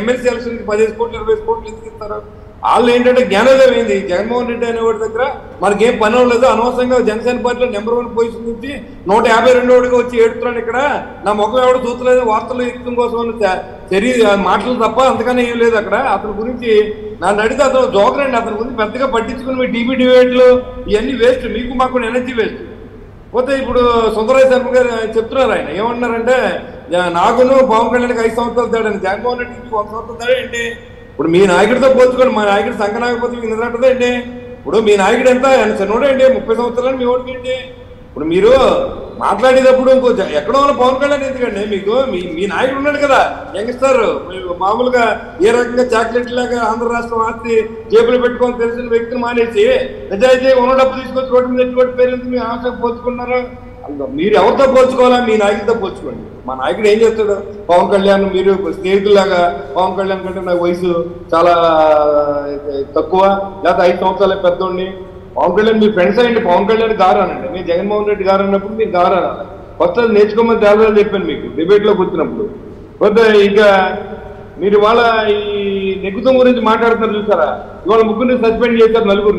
MLC election 10 కోట్లు 20 కోట్లు ఎందుకు ఇస్తారు? వాళ్ళు ఏంటంటే జ్ఞానోదయం ఏంది? జగన్మోహన్ రెడ్డి అనేవాడి దగ్గర మనకేం పని లేదు, అనవసరంగా జనసేన పార్టీలో నెంబర్ 1 పొజిషన్ నుంచి 152గా వచ్చి ఏడుతున్నాడు. ఇక్కడ నా ముఖం ఎవరు చూస్తలేదు, వార్తలు ఇష్టం కోసం చర్య మాటలు తప్ప అంతకనే ఏం లేదు. అక్కడ అతని గురించి నన్ను అడిగితే అతను జోకరండి, అతని గురించి పెద్దగా పట్టించుకుని మీ టీవీ డిబేట్లు ఇవన్నీ వేస్ట్, మీకు మాకు ఎనర్జీ వేస్ట్. పోతే ఇప్పుడు సుందరరాజ్ శర్మ గారు చెప్తున్నారు, ఆయన ఏమన్నారంటే నాకును పవన్ కళ్యాణ్కి 5 సంవత్సరాలు తేడండి, జగన్మోహన్ రెడ్డికి 1 సంవత్సరం తేడా ఏంటి? ఇప్పుడు మీ నాయకుడితో పోల్చుకోండి, మా నాయకుడు సంఘ నాయకపోతే మీకు నిద్రదా అండి? ఇప్పుడు మీ నాయకుడు ఎంత ఆయన చిన్నోడే అండి, 30 సంవత్సరాలు మీ ఓడికి అండి. ఇప్పుడు మీరు మాట్లాడేటప్పుడు ఇంకో ఎక్కడో పవన్ కళ్యాణ్ ఎందుకండి మీకు? మీ నాయకుడు ఉన్నాడు కదా యంగ్స్టర్, మామూలుగా ఏ రకంగా చాక్లెట్ లాగా ఆంధ్ర రాష్ట్రం ఆస్తి జేబులు పెట్టుకొని తెలిసిన వ్యక్తిని మానేసి నిజాయితీ ఉన్న డబ్బు తీసుకొచ్చి రోడ్డు మీద ఎటువంటి పేరు మీ ఆశకు పోల్చుకుంటున్నారు. మీరు ఎవరితో పోల్చుకోవాలా? మీ నాయకుడితో పోల్చుకోండి. మా నాయకుడు ఏం చేస్తాడు? పవన్ కళ్యాణ్ మీరు స్నేహితులాగా, పవన్ కళ్యాణ్ కంటే నాకు వయసు చాలా తక్కువ, లేకపోతే 5 సంవత్సరాలే పెద్దోడిని. పవన్ కళ్యాణ్ మీ ఫ్రెండ్స్ అయ్యండి, పవన్ కళ్యాణ్ గారు అనండి, మీరు జగన్మోహన్ రెడ్డి గారు అన్నప్పుడు మీరు గారు అనాలి. ఫస్ట్ అది నేర్చుకోమని తేడా చెప్పాను మీకు డిబేట్లో కూర్చున్నప్పుడు. కొద్ది ఇంకా మీరు వాళ్ళ ఈ నెగ్గుతం గురించి మాట్లాడుతున్నారు చూసారా, ఇవాళ ముగ్గురిని సస్పెండ్ చేశారు,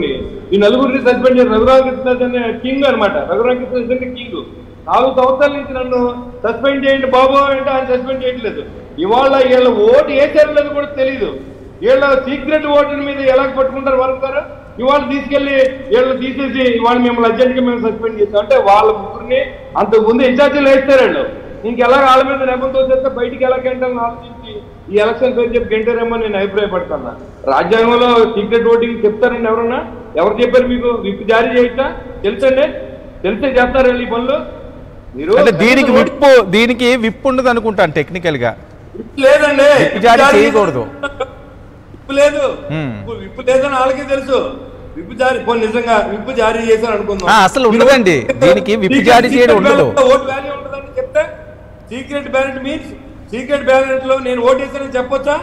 ఈ నలుగురిని సస్పెండ్ చేశారు. రఘురామకృష్ణ కింగ్ అనమాట, రఘురామకృష్ణ కింగ్ 4 సంవత్సరాల నుంచి నన్ను సస్పెండ్ చేయండి బాబు అంటే ఆయన సస్పెండ్ చేయట్లేదు. ఇవాళ వీళ్ళ ఓటు ఏ చర్యలేదు కూడా తెలియదు, వీళ్ళ సీక్రెట్ ఓటు మీద ఎలా పట్టుకుంటారు వరకు. ఇవాళ తీసుకెళ్లి వీళ్ళు తీసేసి ఇవాళ మిమ్మల్ని అర్జెంట్గా మేము సస్పెండ్ చేస్తాం అంటే వాళ్ళ ముగ్గురిని అంతకుముందు ఇన్ఛార్జీలు వేస్తారు వాళ్ళు. ఇంకెలా వాళ్ళ మీద నెపంతో చేస్తే బయటికి ఎలా గెంటాలని ఆలోచించి ఈ ఎలక్షన్ పేరు చెప్పి గెంటారేమో నేను అభిప్రాయపడుతున్నా. రాజ్యాంగంలో సీక్రెట్ ఓటింగ్ చెప్తారండి ఎవరన్నా? ఎవరు చెప్పారు మీకు? విప్ జారీ చేయొచ్చా? తెలుసండి, తెలిసే చేస్తారు ఈ పనులు. దీనికి విప్ ఉండదు అనుకుంటాను, టెక్నికల్ గా విప్ లేదండి, జారీ చేయకూడదు, లేదు విప్పు లేదని వాళ్ళకే తెలుసు. విప్పు జారీ నిజంగా విప్పు జారీ చేశారు అనుకుందాం, అసలు ఉండదండి దీనికి విప్పు జారీ చేయడం ఉండదు. ఓటు వాల్యూ ఉండదని చెప్తే secret ballot means secret ballot లో నేను ఓటు వేసానని చెప్పొచ్చా?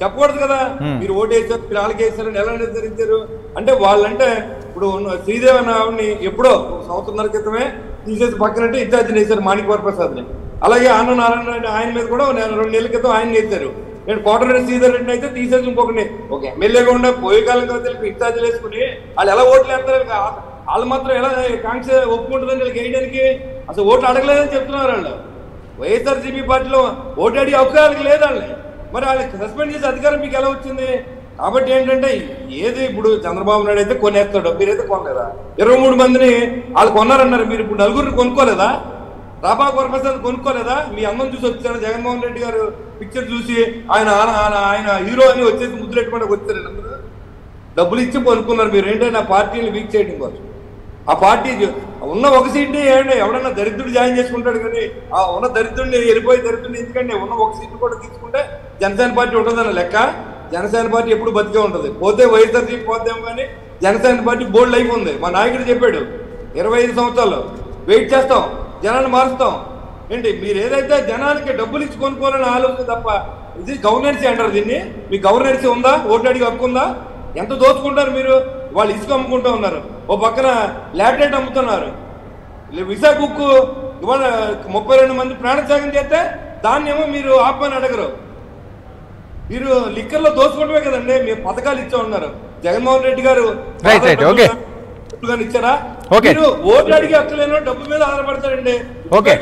చెప్పకూడదు కదా. మీరు ఓటు వేసారు, మీరు వాళ్ళకి వేసారని ఎలా నిర్ధారించారు అంటే వాళ్ళంటే ఇప్పుడు శ్రీదేవి అన్న ఆవిడని ఎప్పుడో 1.5 సంవత్సరాల క్రితమే తీసేసి పక్కనంటే ఇన్ఛార్జిని వేశారు మాణిక్ వరప్రసాద్ని. అలాగే ఆన నారాయణ రెడ్డి ఆయన మీద కూడా 2 నెలల క్రితం ఆయన వేశారు. నేను కోటరెడ్డి శ్రీధర్ రెడ్డిని అయితే తీసేసి ఇంకొకటి ఒక ఎమ్మెల్యేగా ఉండే పోయే కాలం కదా ఇన్ఛార్జీలు వేసుకుని వాళ్ళు ఎలా ఓట్లు వేస్తారు? వాళ్ళు మాత్రం ఎలా కాంగ్రెస్ ఒప్పుకుంటుందని వీళ్ళకి వేయడానికి అసలు ఓట్లు అడగలేదని చెప్తున్నారు. వాళ్ళు వైఎస్ఆర్సీపీ పార్టీలో ఓటు అడిగే అవకాశాలకు లేదు వాళ్ళని, మరి వాళ్ళకి సస్పెండ్ చేసే అధికారం మీకు ఎలా వచ్చింది? కాబట్టి ఏంటంటే ఏది ఇప్పుడు చంద్రబాబు నాయుడు అయితే కొనేస్తాడు, మీరైతే కొనలేదా? 23 మందిని వాళ్ళు కొన్నారన్నారు, మీరు ఇప్పుడు 4 కొనుక్కోలేదా? రాబాబు వరప్రసాద్ కొనుక్కోలేదా? మీ అందం చూసి వచ్చారు, జగన్మోహన్ రెడ్డి గారు పిక్చర్ చూసి ఆయన ఆయన హీరో అని వచ్చేసి ముద్దులెట్టుకోవడానికి వచ్చారు. అందరూ డబ్బులు ఇచ్చి కొనుక్కున్నారు. మీరు ఏంటంటే నా పార్టీని వీక్ చేయడం కోసం, ఆ పార్టీ ఉన్న ఒక సీట్ని ఏంటంటే ఎవడన్నా దరిద్రుడు జాయిన్ చేసుకుంటాడు, కానీ ఆ ఉన్న దరిద్రుడిని వెళ్ళిపోయి దరిద్రుడిని ఎందుకంటే ఉన్న ఒక సీట్ని కూడా తీసుకుంటే జనసేన పార్టీ ఉంటుందన్న లెక్క. జనసేన పార్టీ ఎప్పుడు బతికే ఉంటుంది, పోతే వైఎస్ఆర్సీపీ పోద్దాం, కానీ జనసేన పార్టీ బోల్డ్ లైఫ్ ఉంది. మా నాయకుడు చెప్పాడు 25 సంవత్సరాలు వెయిట్ చేస్తాం, జనాన్ని మారుస్తాం ఏంటి. మీరు ఏదైతే జనానికి డబ్బులు ఇచ్చి కొనుక్కోవాలని ఆలోచన తప్ప, ఇది గవర్నెన్సీ అంటారు దీన్ని. మీ గవర్నెన్సీ ఉందా? ఓటు అడిగి హక్కుందా? ఎంత దోచుకుంటారు మీరు? వాళ్ళు ఇసుక అమ్ముకుంటూ ఉన్నారు, ఓ పక్కన లాటరేట్ అమ్ముతున్నారు. విశాఖ ఉక్కు ఇవాళ 32 మంది ప్రాణత్యాగం చేస్తే దాన్ని ఏమో మీరు ఆపమని అడగరు. మీరు లిక్కర్లో దోచుకోవడమే కదండి మీరు పథకాలు ఇచ్చా ఉన్నారు. జగన్మోహన్ రెడ్డి గారు ఇచ్చారా? మీరు ఓట్లు అడిగి హక్కు లేని డబ్బు మీద ఆధారపడతారండి.